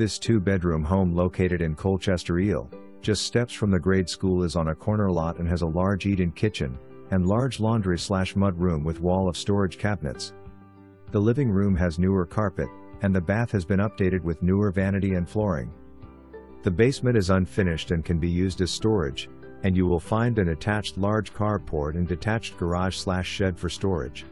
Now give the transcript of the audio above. This two-bedroom home located in Colchester, Eel, just steps from the grade school is on a corner lot and has a large eat-in kitchen, and large laundry/mud room with wall of storage cabinets. The living room has newer carpet, and the bath has been updated with newer vanity and flooring. The basement is unfinished and can be used as storage, and you will find an attached large carport and detached garage/shed for storage.